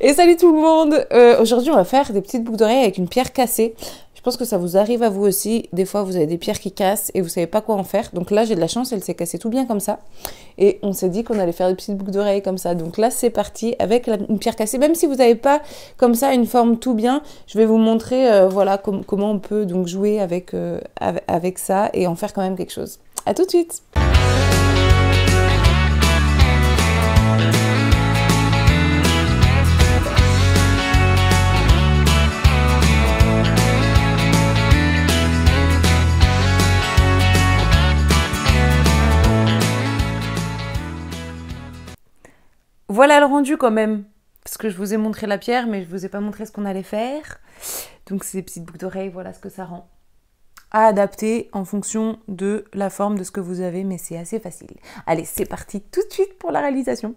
Et salut tout le monde, aujourd'hui on va faire des petites boucles d'oreilles avec une pierre cassée. Je pense que ça vous arrive à vous aussi, des fois vous avez des pierres qui cassent et vous savez pas quoi en faire. Donc là j'ai de la chance, elle s'est cassée tout bien comme ça. Et on s'est dit qu'on allait faire des petites boucles d'oreilles comme ça. Donc là c'est parti avec une pierre cassée, même si vous n'avez pas comme ça une forme tout bien. Je vais vous montrer voilà, comment on peut donc jouer avec ça et en faire quand même quelque chose. A tout de suite. Voilà le rendu quand même, parce que je vous ai montré la pierre, mais je vous ai pas montré ce qu'on allait faire. Donc ces petites boucles d'oreilles, voilà ce que ça rend. À adapter en fonction de la forme de ce que vous avez, mais c'est assez facile. Allez, c'est parti tout de suite pour la réalisation.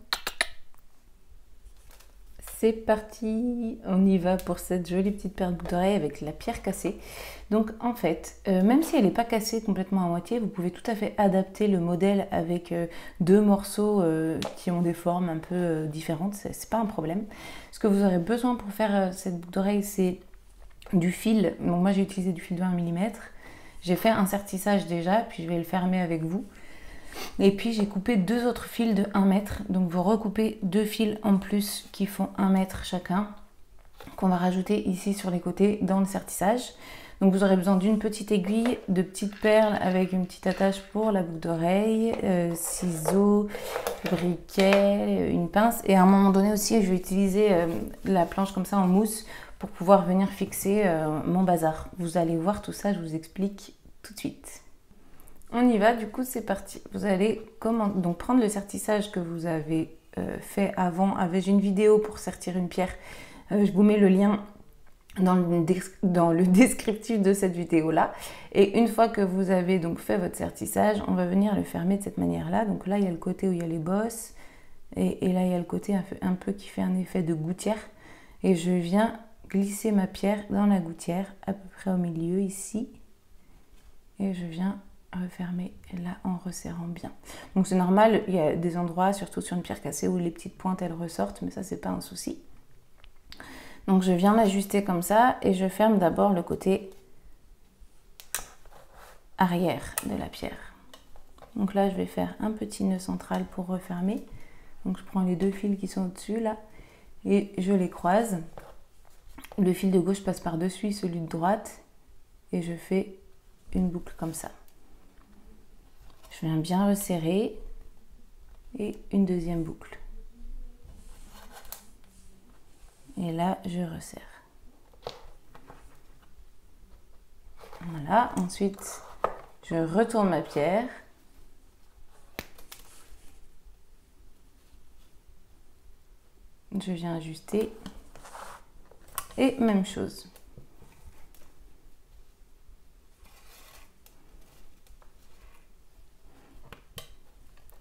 C'est parti, on y va pour cette jolie petite paire de boucles d'oreilles avec la pierre cassée. Donc en fait, même si elle n'est pas cassée complètement à moitié, vous pouvez tout à fait adapter le modèle avec deux morceaux qui ont des formes un peu différentes, c'est pas un problème. Ce que vous aurez besoin pour faire cette boucle d'oreille, c'est du fil. Donc moi j'ai utilisé du fil de 20 mm, j'ai fait un sertissage déjà, puis je vais le fermer avec vous. Et puis j'ai coupé deux autres fils de 1 mètre, donc vous recoupez deux fils en plus qui font 1 mètre chacun, qu'on va rajouter ici sur les côtés dans le sertissage. Donc vous aurez besoin d'une petite aiguille, de petites perles avec une petite attache pour la boucle d'oreille, ciseaux, briquet, une pince. Et à un moment donné aussi, je vais utiliser la planche comme ça en mousse pour pouvoir venir fixer mon bazar. Vous allez voir tout ça, je vous explique tout de suite. On y va, du coup c'est parti. Vous allez donc prendre le sertissage que vous avez fait avant avec une vidéo pour sertir une pierre. Je vous mets le lien dans le descriptif de cette vidéo là. Et une fois que vous avez donc fait votre sertissage, on va venir le fermer de cette manière là. Donc là il y a le côté où il y a les bosses et là il y a le côté un peu qui fait un effet de gouttière. Et je viens glisser ma pierre dans la gouttière à peu près au milieu ici. Et je viens refermer là en resserrant bien. Donc c'est normal, il y a des endroits, surtout sur une pierre cassée, où les petites pointes elles ressortent, mais ça c'est pas un souci. Donc je viens l'ajuster comme ça et je ferme d'abord le côté arrière de la pierre. Donc là je vais faire un petit nœud central pour refermer. Donc je prends les deux fils qui sont au-dessus là et je les croise. Le fil de gauche passe par-dessus celui de droite et je fais une boucle comme ça. Je viens bien resserrer et une deuxième boucle. Et là, je resserre. Voilà, ensuite, je retourne ma pierre. Je viens ajuster. Et même chose.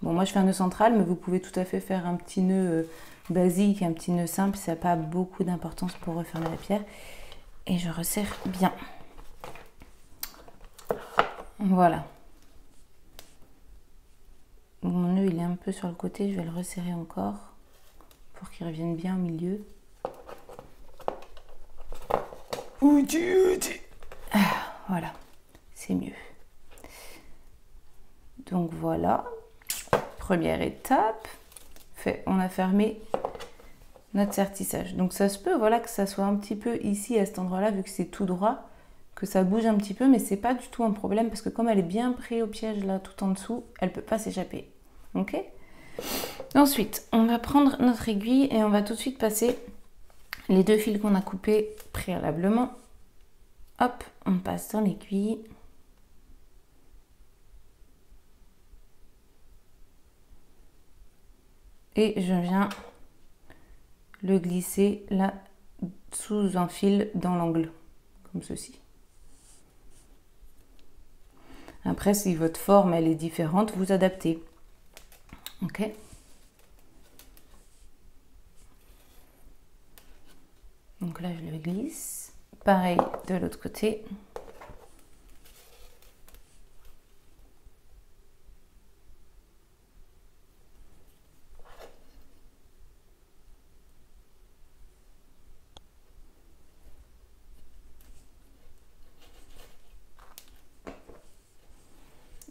Bon, moi je fais un nœud central, mais vous pouvez tout à fait faire un petit nœud basique, un petit nœud simple, ça n'a pas beaucoup d'importance pour refermer la pierre. Et je resserre bien. Voilà. Mon nœud il est un peu sur le côté, je vais le resserrer encore pour qu'il revienne bien au milieu. Ah, voilà, c'est mieux. Donc voilà. Première étape, on a fermé notre sertissage. Donc ça se peut, voilà, que ça soit un petit peu ici à cet endroit-là, vu que c'est tout droit, que ça bouge un petit peu, mais c'est pas du tout un problème parce que comme elle est bien prise au piège là, tout en dessous, elle peut pas s'échapper. Ok? Ensuite, on va prendre notre aiguille et on va tout de suite passer les deux fils qu'on a coupés préalablement. Hop, on passe dans l'aiguille. Et je viens le glisser là sous un fil dans l'angle, comme ceci. Après, si votre forme elle est différente, vous adaptez. Ok. Donc là, je le glisse. Pareil de l'autre côté.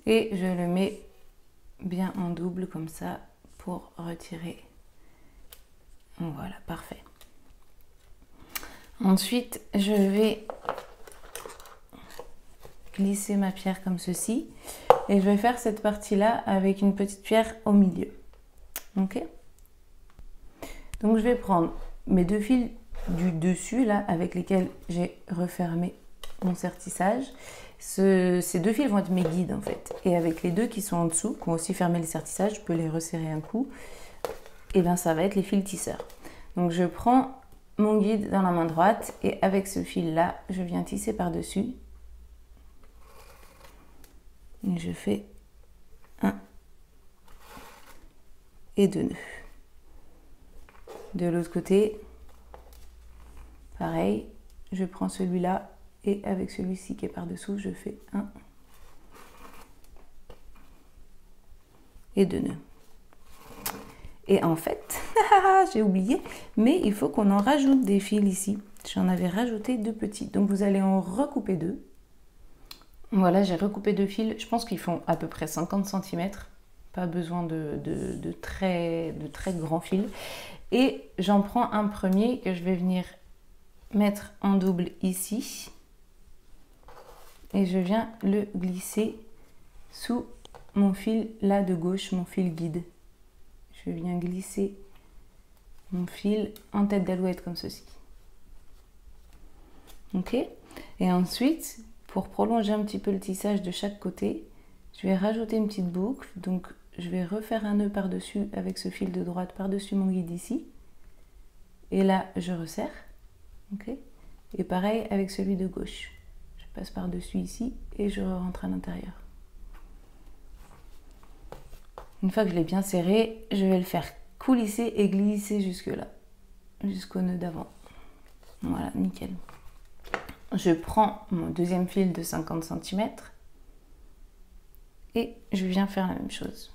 et je le mets bien en double comme ça pour retirer. Voilà, parfait. Ensuite, je vais glisser ma pierre comme ceci et je vais faire cette partie-là avec une petite pierre au milieu. Ok? Donc, je vais prendre mes deux fils du dessus là avec lesquels j'ai refermé mon sertissage. Ces deux fils vont être mes guides en fait. Et avec les deux qui sont en dessous, qui ont aussi fermé le sertissage, je peux les resserrer un coup. Et bien, ça va être les fils tisseurs. Donc, je prends mon guide dans la main droite et avec ce fil là, je viens tisser par-dessus. Je fais un et deux nœuds. De l'autre côté, pareil, je prends celui-là et avec celui-ci qui est par-dessous, je fais un et deux nœuds. Et en fait, j'ai oublié, mais il faut qu'on en rajoute des fils ici. J'en avais rajouté deux petits. Donc, vous allez en recouper deux. Voilà, j'ai recoupé deux fils. Je pense qu'ils font à peu près 50 cm. Pas besoin de très grands fils. Et j'en prends un premier que je vais venir mettre en double ici. Et je viens le glisser sous mon fil là de gauche, mon fil guide. Je viens glisser mon fil en tête d'alouette comme ceci. Ok? Et ensuite, pour prolonger un petit peu le tissage de chaque côté, je vais rajouter une petite boucle. Donc, je vais refaire un nœud par-dessus avec ce fil de droite par-dessus mon guide ici. Et là, je resserre. Ok? Et pareil avec celui de gauche. Je passe par-dessus ici et je rentre à l'intérieur. Une fois que je l'ai bien serré, je vais le faire coulisser et glisser jusque là, jusqu'au nœud d'avant. Voilà, nickel. Je prends mon deuxième fil de 50 cm et je viens faire la même chose.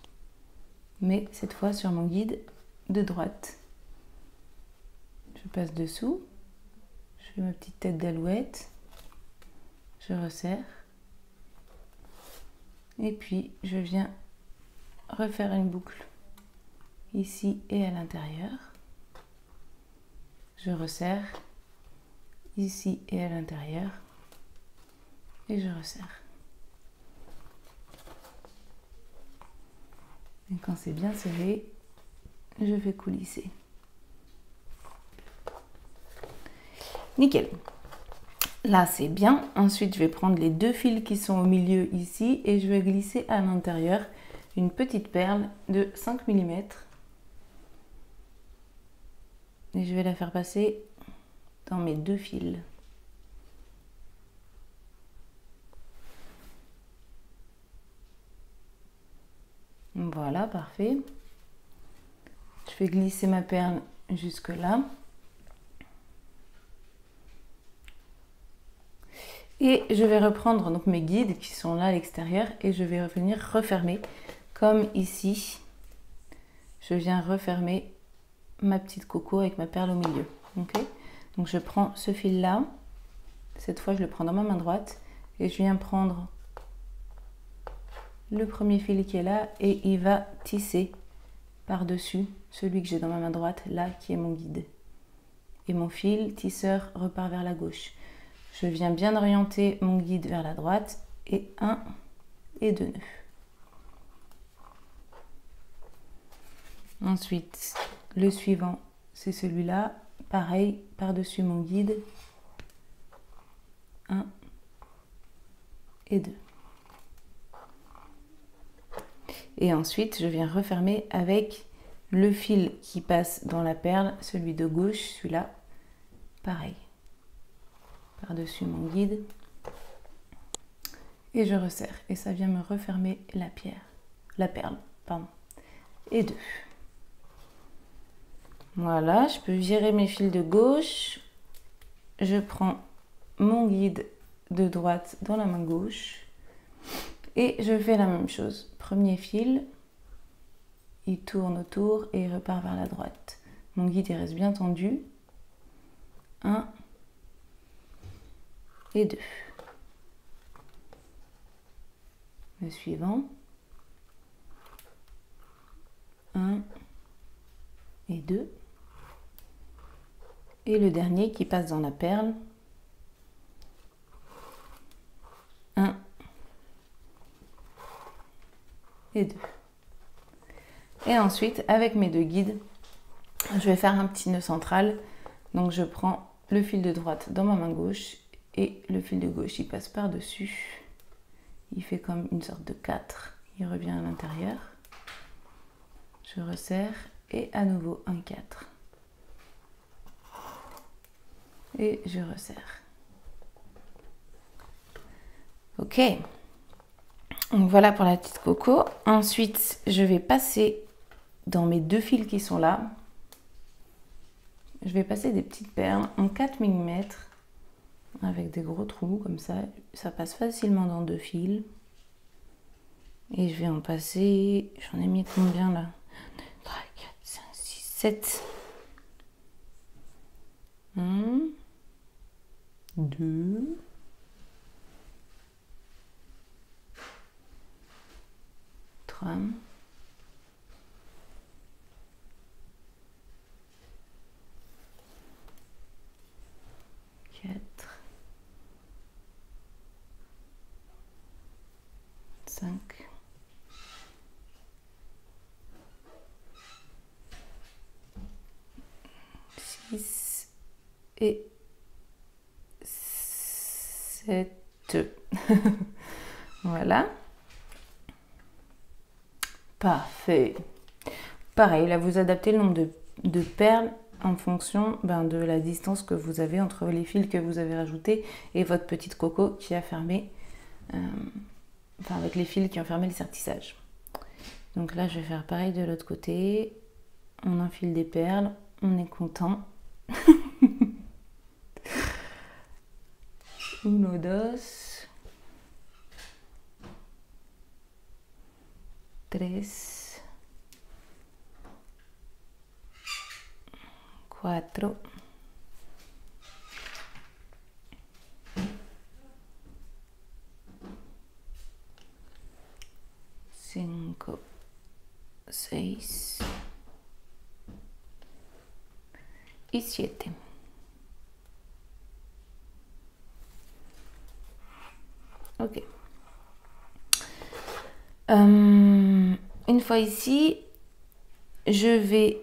Mais cette fois sur mon guide de droite. Je passe dessous, je fais ma petite tête d'alouette, je resserre et puis je viens refaire une boucle ici et à l'intérieur, je resserre ici et à l'intérieur et je resserre. Et quand c'est bien serré, je vais coulisser. Nickel. Là, c'est bien. Ensuite, je vais prendre les deux fils qui sont au milieu ici et je vais glisser à l'intérieur une petite perle de 5 mm et je vais la faire passer dans mes deux fils. Voilà, parfait. Je fais glisser ma perle jusque là et je vais reprendre donc mes guides qui sont là à l'extérieur et je vais revenir refermer. Comme ici, je viens refermer ma petite coco avec ma perle au milieu. Okay? Donc, je prends ce fil-là. Cette fois, je le prends dans ma main droite. Et je viens prendre le premier fil qui est là. Et il va tisser par-dessus celui que j'ai dans ma main droite, là, qui est mon guide. Et mon fil tisseur repart vers la gauche. Je viens bien orienter mon guide vers la droite. Et un et deux nœuds. Ensuite, le suivant, c'est celui-là. Pareil, par-dessus mon guide. 1 et 2. Et ensuite, je viens refermer avec le fil qui passe dans la perle, celui de gauche, celui-là. Pareil, par-dessus mon guide. Et je resserre. Et ça vient me refermer la perle, pardon. Et 2. Voilà, je peux virer mes fils de gauche. Je prends mon guide de droite dans la main gauche. Et je fais la même chose. Premier fil, il tourne autour et il repart vers la droite. Mon guide, il reste bien tendu. 1 et 2. le suivant, 1 et 2, et le dernier qui passe dans la perle, 1 et 2. Et ensuite, avec mes deux guides, je vais faire un petit nœud central. Donc je prends le fil de droite dans ma main gauche et le fil de gauche, il passe par-dessus. Il fait comme une sorte de 4. Il revient à l'intérieur. Je resserre et à nouveau un 4. Et je resserre. Ok. Donc voilà pour la petite coco. Ensuite, je vais passer dans mes deux fils qui sont là. Je vais passer des petites perles en 4 mm avec des gros trous comme ça. Ça passe facilement dans deux fils. Et je vais en passer... J'en ai mis combien là? 1, 2, 3, 4, 5, 6, 7. 1, 2... 4, 5, 6 et 7. Voilà. Parfait. Pareil, là vous adaptez le nombre de perles en fonction de la distance que vous avez entre les fils que vous avez rajoutés et votre petite coco qui a fermé, avec les fils qui ont fermé le sertissage. Donc là je vais faire pareil de l'autre côté, on enfile des perles, on est content. Uno, dos. 3, 4, 5, 6 y 7. Ok. Une fois ici, je vais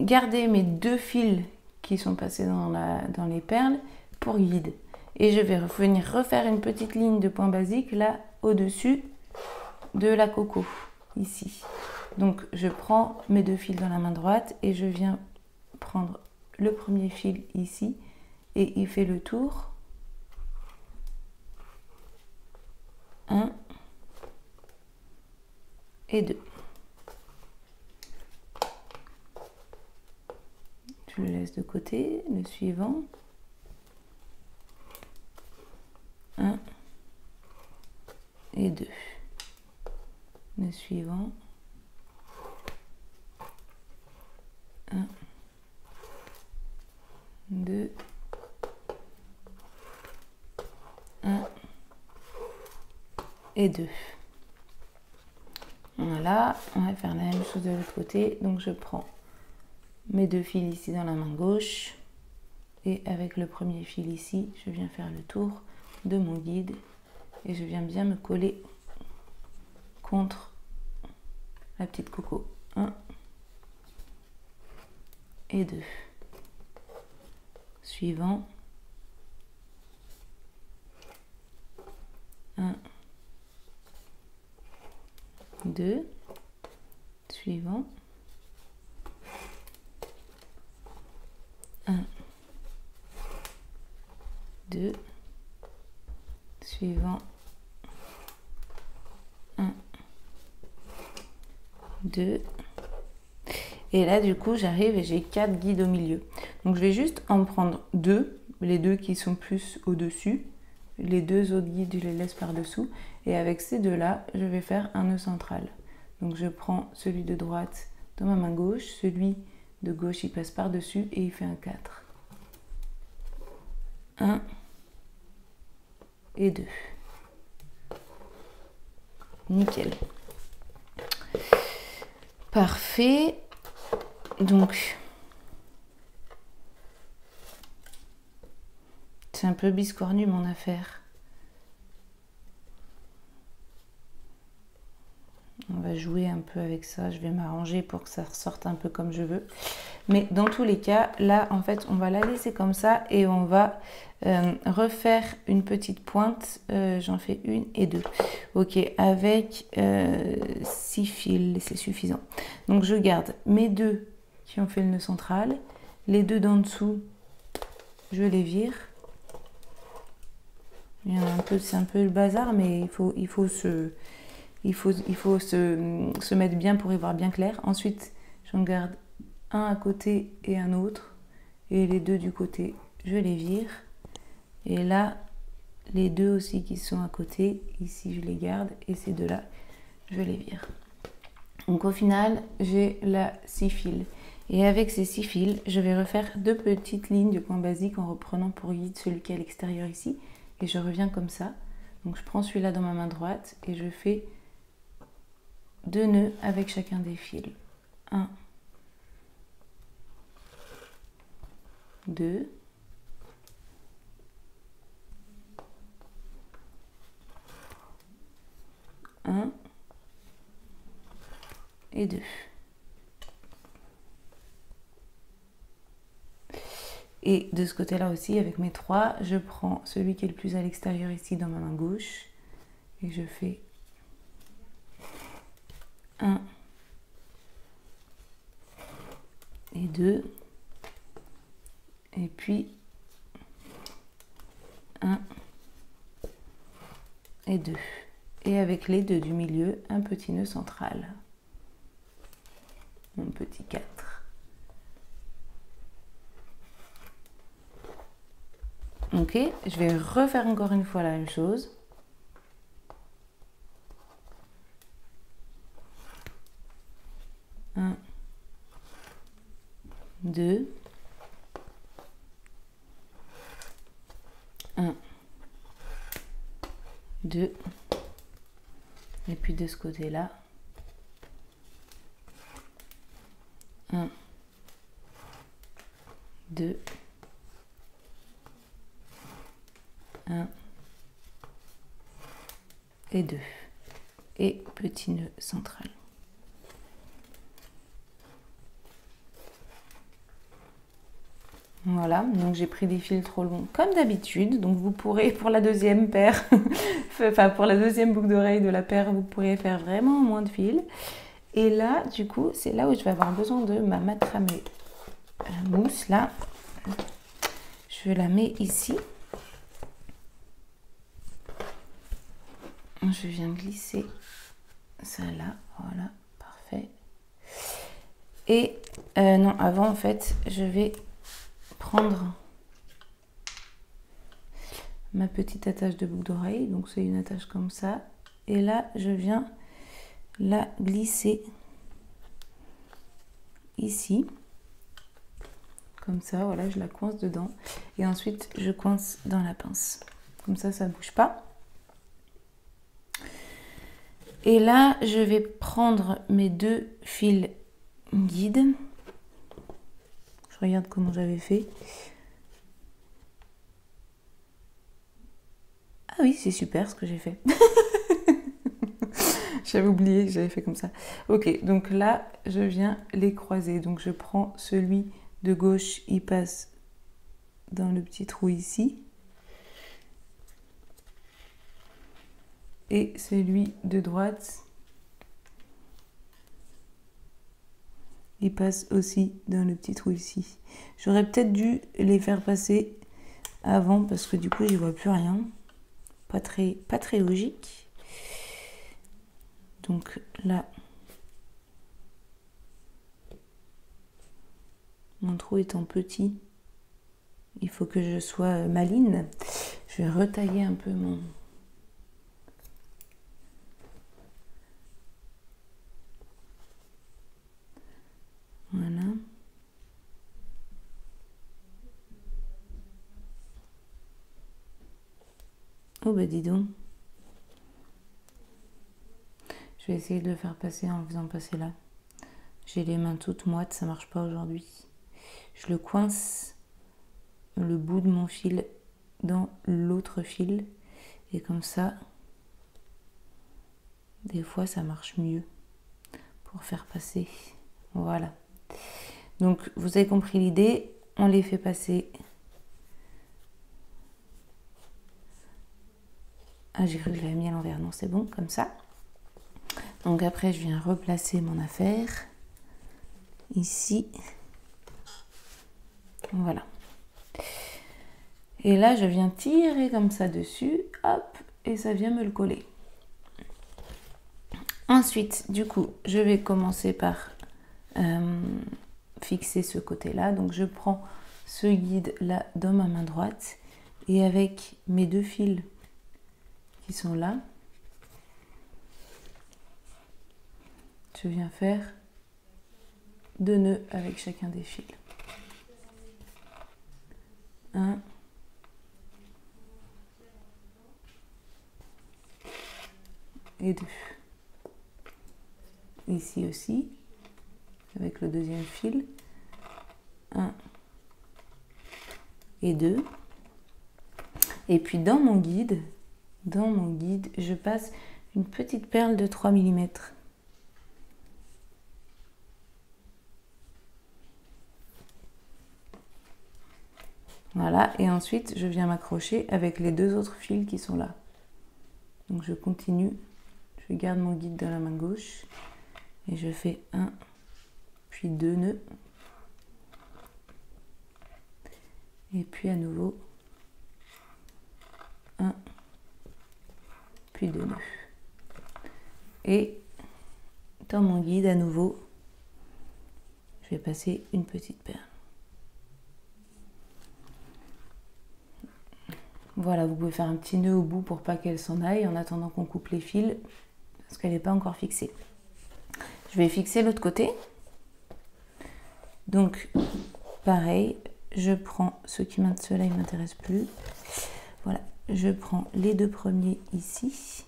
garder mes deux fils qui sont passés dans les perles pour guide. Et je vais venir refaire une petite ligne de point basique là au-dessus de la coco, ici. Donc je prends mes deux fils dans la main droite et je viens prendre le premier fil ici et il fait le tour. 1 et 2. Je le laisse de côté, le suivant. 1 et 2. Le suivant. 1, 2, 1 et 2. Voilà, on va faire la même chose de l'autre côté. Donc je prends mes deux fils ici dans la main gauche et avec le premier fil ici, je viens faire le tour de mon guide et je viens bien me coller contre la petite coco. 1 et 2. Suivant. 1. 2, suivant, 1, 2, suivant, 1, 2, et là du coup j'arrive et j'ai 4 guides au milieu. Donc je vais juste en prendre 2, les deux qui sont plus au-dessus. Les deux autres guides, je les laisse par-dessous. Et avec ces deux-là, je vais faire un nœud central. Donc je prends celui de droite dans ma main gauche. Celui de gauche, il passe par-dessus et il fait un 4. 1 et 2. nickel. Parfait. Donc, c'est un peu biscornu mon affaire. On va jouer un peu avec ça. Je vais m'arranger pour que ça ressorte un peu comme je veux. Mais dans tous les cas, là, en fait, on va la laisser comme ça et on va refaire une petite pointe. J'en fais une et deux. Ok, avec 6 fils, c'est suffisant. Donc, je garde mes deux qui ont fait le nœud central. Les deux d'en dessous, je les vire. Il y en a un peu, c'est un peu le bazar, mais il faut se mettre bien pour y voir bien clair. Ensuite, j'en garde un à côté et un autre. Et les deux du côté, je les vire. Et là, les deux aussi qui sont à côté, ici, je les garde. Et ces deux-là, je les vire. Donc au final, j'ai la 6 fils. Et avec ces 6 fils, je vais refaire deux petites lignes du coin basique en reprenant pour guide celui qui est à l'extérieur ici. Et je reviens comme ça. Donc je prends celui-là dans ma main droite et je fais deux nœuds avec chacun des fils. 1, 2, 1 et 2. Et de ce côté-là aussi, avec mes 3, je prends celui qui est le plus à l'extérieur ici dans ma main gauche et je fais 1 et 2 et puis 1 et 2 et avec les deux du milieu un petit nœud central, mon petit 4. Ok, je vais refaire encore une fois la même chose. Deux, un, deux, et puis de ce côté-là, un, deux, un, et deux, et petit nœud central. Voilà, donc j'ai pris des fils trop longs comme d'habitude, donc vous pourrez pour la deuxième paire, enfin pour la deuxième boucle d'oreille de la paire, vous pourrez faire vraiment moins de fils. Et là, du coup, c'est là où je vais avoir besoin de ma macramée mousse, là. Je la mets ici. Je viens glisser ça là, voilà, parfait. Et non, avant en fait, je vais prendre ma petite attache de boucle d'oreille, donc c'est une attache comme ça, et là je viens la glisser ici comme ça, voilà, je la coince dedans et ensuite je coince dans la pince comme ça, ça bouge pas. Et là je vais prendre mes deux fils guides. Regarde comment j'avais fait. Ah oui, c'est super ce que j'ai fait. J'avais oublié que j'avais fait comme ça. Ok, donc là, je viens les croiser. Donc je prends celui de gauche, il passe dans le petit trou ici. Et celui de droite, il passe aussi dans le petit trou ici. J'aurais peut-être dû les faire passer avant parce que du coup j'y vois plus rien. Pas très logique. Donc là, mon trou étant petit, il faut que je sois maligne. Je vais retailler un peu mon... Voilà. Oh bah dis donc. vais essayer de le faire passer en le faisant passer là. J'ai les mains toutes moites, ça marche pas aujourd'hui. Je le coince le bout de mon fil dans l'autre fil et comme ça, des fois ça marche mieux pour faire passer. Voilà. Donc vous avez compris l'idée, on les fait passer. Ah, j'ai cru que je l'avais mis à l'envers, non c'est bon, comme ça. Donc après je viens replacer mon affaire ici. Voilà. Et là je viens tirer comme ça dessus, hop, et ça vient me le coller. Ensuite, du coup, je vais commencer par fixer ce côté-là. Donc je prends ce guide-là dans ma main droite et avec mes deux fils qui sont là, je viens faire deux nœuds avec chacun des fils. 1 et 2. Ici aussi, avec le deuxième fil, 1 et 2. Et puis dans mon guide, je passe une petite perle de 3 mm. Voilà, et ensuite je viens m'accrocher avec les deux autres fils qui sont là. Donc je continue, je garde mon guide dans la main gauche et je fais 1 puis 2 nœuds et puis à nouveau 1 puis 2 nœuds. Et dans mon guide à nouveau, je vais passer une petite perle. Voilà, vous pouvez faire un petit nœud au bout pour pas qu'elle s'en aille en attendant qu'on coupe les fils parce qu'elle n'est pas encore fixée. Je vais fixer l'autre côté. Donc pareil, je prends ceux qui ceux-là ils m'intéressent plus. Voilà, je prends les deux premiers ici.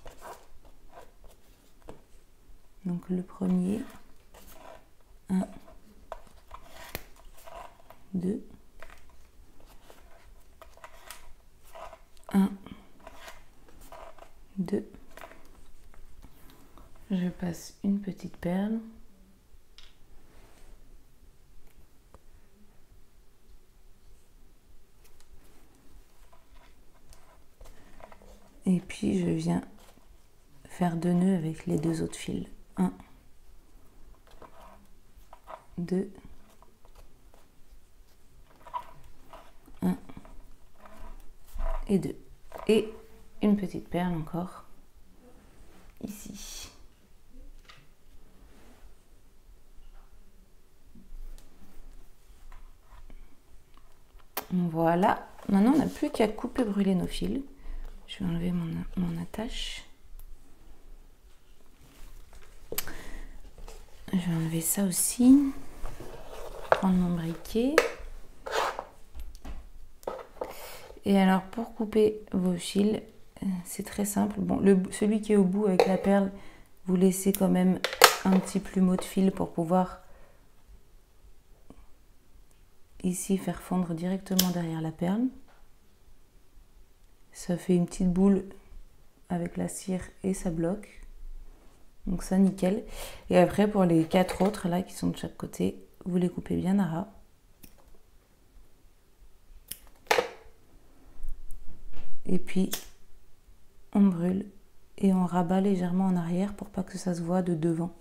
Donc le premier 1 2 1 2. Je passe une petite perle. Et puis je viens faire 2 nœuds avec les deux autres fils. 1 2. 1 et 2. Et une petite perle encore ici. Voilà, maintenant on n'a plus qu'à couper, brûler nos fils. Je vais enlever mon attache. Je vais enlever ça aussi. Prendre mon briquet. Et alors pour couper vos fils, c'est très simple. Bon, celui qui est au bout avec la perle, vous laissez quand même un petit plumeau de fil pour pouvoir ici faire fondre directement derrière la perle. Ça fait une petite boule avec la cire et ça bloque. Donc ça, nickel. Et après pour les 4 autres là qui sont de chaque côté, vous les coupez bien à ras. Et puis on brûle et on rabat légèrement en arrière pour pas que ça se voit de devant.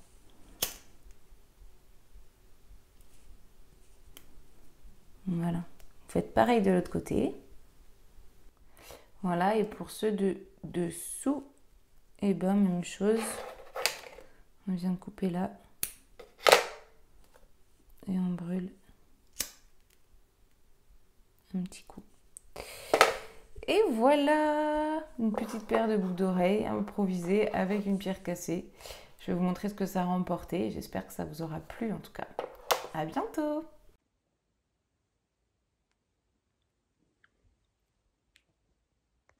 Voilà, vous faites pareil de l'autre côté. Voilà, et pour ceux de dessous, et ben même chose, on vient couper là et on brûle un petit coup. Et voilà, une petite paire de boucles d'oreilles improvisée avec une pierre cassée. Je vais vous montrer ce que ça a remporté. J'espère que ça vous aura plu en tout cas. À bientôt!